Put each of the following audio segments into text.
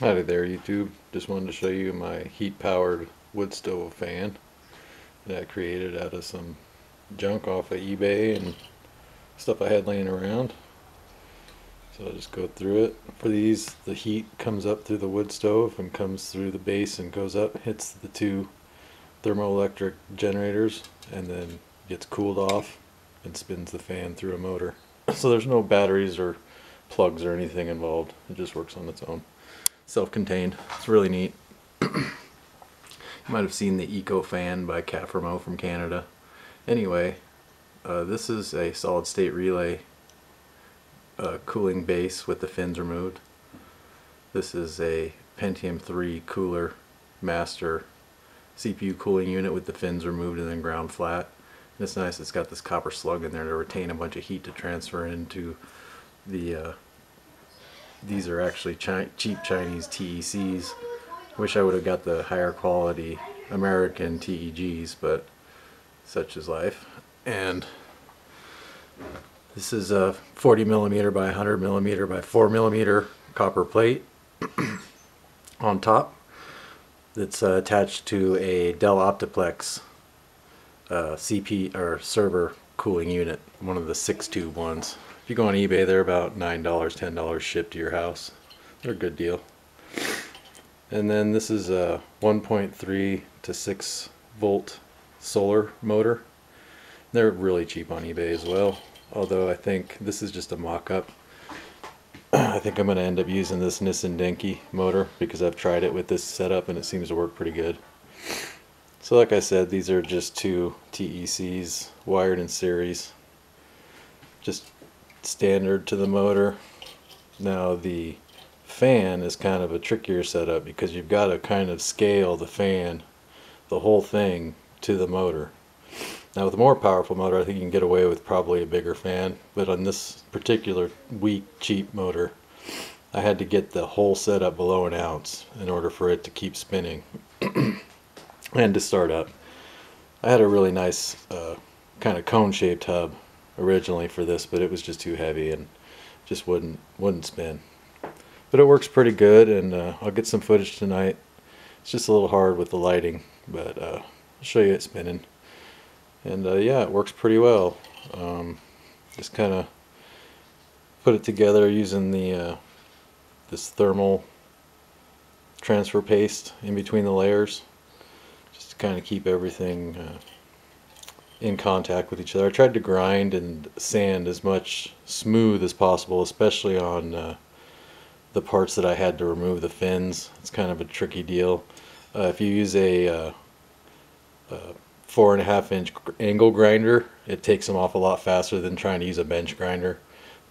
Howdy there YouTube, just wanted to show you my heat powered wood stove fan that I created out of some junk off of eBay and stuff I had laying around. So I'll just go through it. For these, the heat comes up through the wood stove and comes through the base and goes up, hits the two thermoelectric generators and then gets cooled off and spins the fan through a motor. So there's no batteries or plugs or anything involved, it just works on its own. Self-contained. It's really neat. You might have seen the EcoFan by Caframo from Canada. Anyway, this is a solid state relay cooling base with the fins removed. This is a Pentium III Cooler Master CPU cooling unit with the fins removed and then ground flat. And it's nice, it's got this copper slug in there to retain a bunch of heat to transfer into the these are actually cheap Chinese TECs. Wish I would have got the higher quality American TEGs, but such is life. And this is a 40 millimeter by 100 millimeter by 4 millimeter copper plate on top. That's attached to a Dell Optiplex server cooling unit, one of the 6-tube ones. If you go on eBay, they're about $9, $10 shipped to your house. They're a good deal. And then this is a 1.3 to 6 volt solar motor. They're really cheap on eBay as well, although I think this is just a mock-up. I think I'm going to end up using this Nissan Denki motor because I've tried it with this setup and it seems to work pretty good. So like I said, these are just two TECs wired in series. Just standard to the motor. Now the fan is kind of a trickier setup because you've got to kind of scale the fan, the whole thing, to the motor. Now with a more powerful motor I think you can get away with probably a bigger fan, but on this particular weak cheap motor I had to get the whole setup below an ounce in order for it to keep spinning and to start up. I had a really nice kind of cone shaped hub originally for this, but it was just too heavy and just wouldn't spin. But it works pretty good, and I'll get some footage tonight. It's just a little hard with the lighting, but I'll show you it spinning. And yeah, it works pretty well. Just kind of put it together using the this thermal transfer paste in between the layers, just to kind of keep everything in contact with each other. I tried to grind and sand as much smooth as possible, especially on the parts that I had to remove the fins. It's kind of a tricky deal. If you use a 4.5-inch angle grinder, it takes them off a lot faster than trying to use a bench grinder.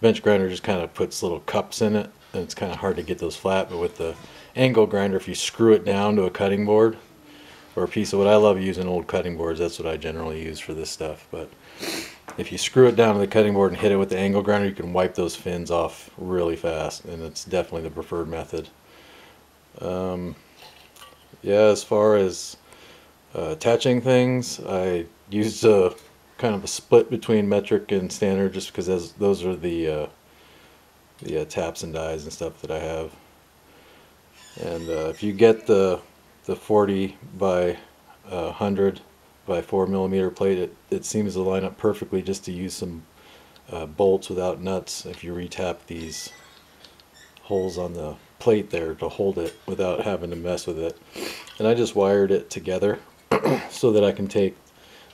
The bench grinder just kind of puts little cups in it and it's kind of hard to get those flat, but with the angle grinder, if you screw it down to a cutting board or a piece of wood — I love using old cutting boards, that's what I generally use for this stuff — but if you screw it down to the cutting board and hit it with the angle grinder, you can wipe those fins off really fast, and it's definitely the preferred method. Yeah, as far as attaching things, I used a kind of a split between metric and standard just because those are the taps and dies and stuff that I have. And if you get the 40 by 100 by 4 millimeter plate, it seems to line up perfectly just to use some bolts without nuts. If you retap these holes on the plate there to hold it without having to mess with it. And I just wired it together so that I can take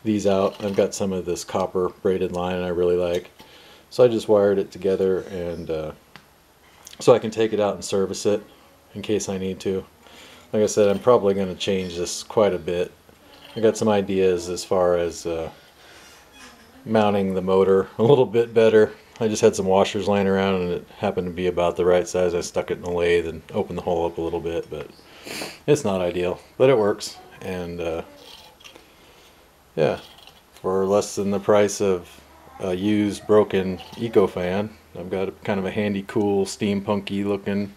these out. I've got some of this copper braided line I really like, so I just wired it together, and so I can take it out and service it in case I need to. Like I said, I'm probably going to change this quite a bit. I got some ideas as far as mounting the motor a little bit better. I just had some washers laying around and it happened to be about the right size. I stuck it in the lathe and opened the hole up a little bit, but it's not ideal, but it works. And yeah, for less than the price of a used broken EcoFan, I've got kind of a handy, cool, steampunky looking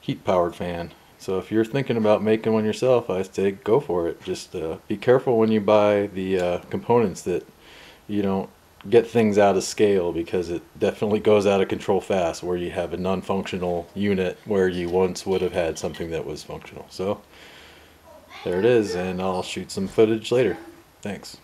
heat powered fan. So if you're thinking about making one yourself, I say go for it. Just be careful when you buy the components that you don't get things out of scale, because it definitely goes out of control fast, where you have a non-functional unit where you once would have had something that was functional. So there it is, and I'll shoot some footage later. Thanks.